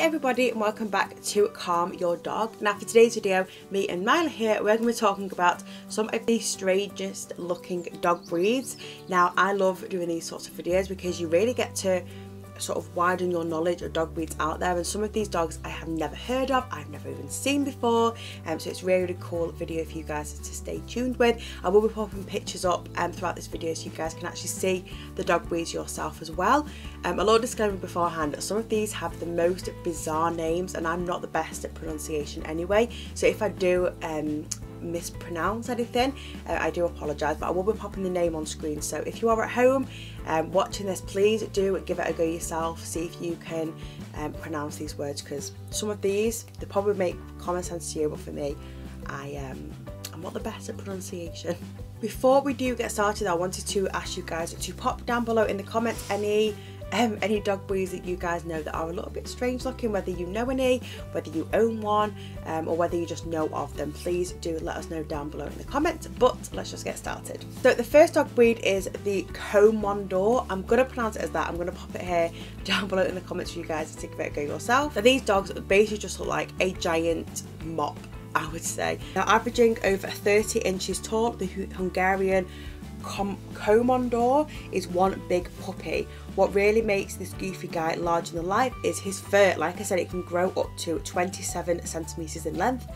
Hey everybody, and welcome back to Calm Your Dog. Now for today's video, me and Myla here, we're going to be talking about some of the strangest looking dog breeds. Now I love doing these sorts of videos because you really get to sort of widen your knowledge of dog breeds out there, and some of these dogs I have never heard of, I've never even seen before, so it's really cool video for you guys to stay tuned with. I will be popping pictures up throughout this video so you guys can actually see the dog breeds yourself as well. A little disclaimer beforehand, some of these have the most bizarre names and I'm not the best at pronunciation anyway, so if I do mispronounce anything, I do apologise, but I will be popping the name on screen, so if you are at home watching this, please do give it a go yourself, see if you can pronounce these words, because some of these, they probably make common sense to you, but for me, I'm not the best at pronunciation. Before we do get started, I wanted to ask you guys to pop down below in the comments any dog breeds that you guys know that are a little bit strange looking, whether you know any, whether you own one, or whether you just know of them. Please do let us know down below in the comments, but let's just get started. So the first dog breed is the Komondor. I'm going to pronounce it as that. I'm going to pop it here down below in the comments for you guys to give it a go yourself. Now these dogs basically just look like a giant mop, I would say. Now averaging over 30 inches tall, the Hungarian Komondor is one big puppy. What really makes this goofy guy larger than life is his fur. Like I said, it can grow up to 27 centimetres in length.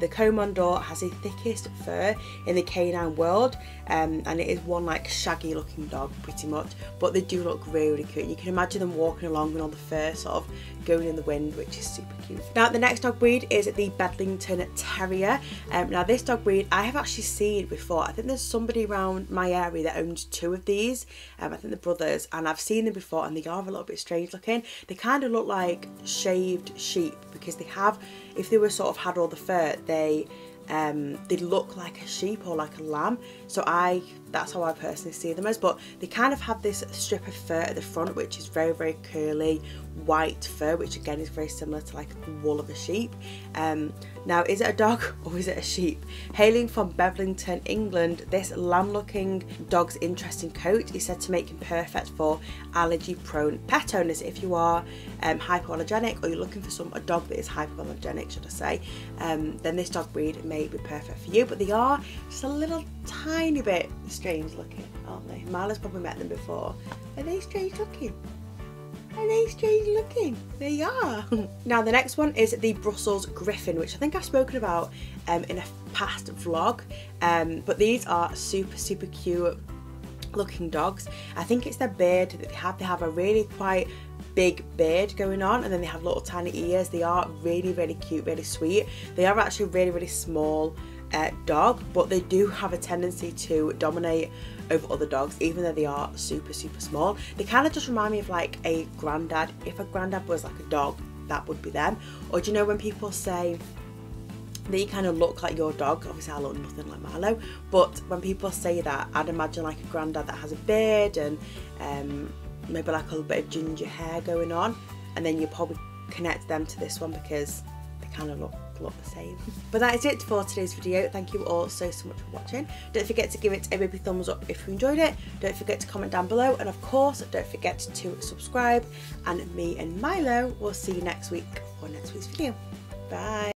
The Komondor has the thickest fur in the canine world, and it is one like shaggy looking dog pretty much, but they do look really cute. You can imagine them walking along and all the fur sort of going in the wind, which is super cute. Now the next dog breed is the Bedlington Terrier. Now this dog breed I have actually seen before. I think there's somebody around my area that owns two of these, I think the brothers, and I've seen them before, and they are a little bit strange looking. They kind of look like shaved sheep because they have, if they were sort of had all the fur, they look like a sheep or like a lamb, so that's how I personally see them as. But they kind of have this strip of fur at the front, which is very, very curly white fur, which again is very similar to like the wool of a sheep. Now, is it a dog or is it a sheep? Hailing from Bedlington, England, this lamb-looking dog's interesting coat is said to make him perfect for allergy-prone pet owners. If you are hypoallergenic, or you're looking for a dog that is hypoallergenic, should I say, then this dog breed may be perfect for you. But they are just a little tiny bit strange looking, aren't they? Myla's probably met them before. Are they strange looking? Are they strange looking? They are. Now the next one is the Brussels Griffon, which I think I've spoken about in a past vlog, but these are super cute looking dogs. I think it's their beard that they have. They have a really quite big beard going on, and then they have little tiny ears. They are really cute, really sweet. They are actually really small dog, but they do have a tendency to dominate over other dogs, even though they are super small. They kind of just remind me of like a grandad. If a grandad was like a dog, that would be them. Or do you know when people say they kind of look like your dog? Obviously I look nothing like Milo, but when people say that, I'd imagine like a grandad that has a beard and maybe like a little bit of ginger hair going on, and then you probably connect them to this one because they kind of look the same. But that is it for today's video. Thank you all so much for watching. Don't forget to give it a big thumbs up if you enjoyed it. Don't forget to comment down below, and of course don't forget to subscribe, and me and Milo will see you next week for next week's video. Bye.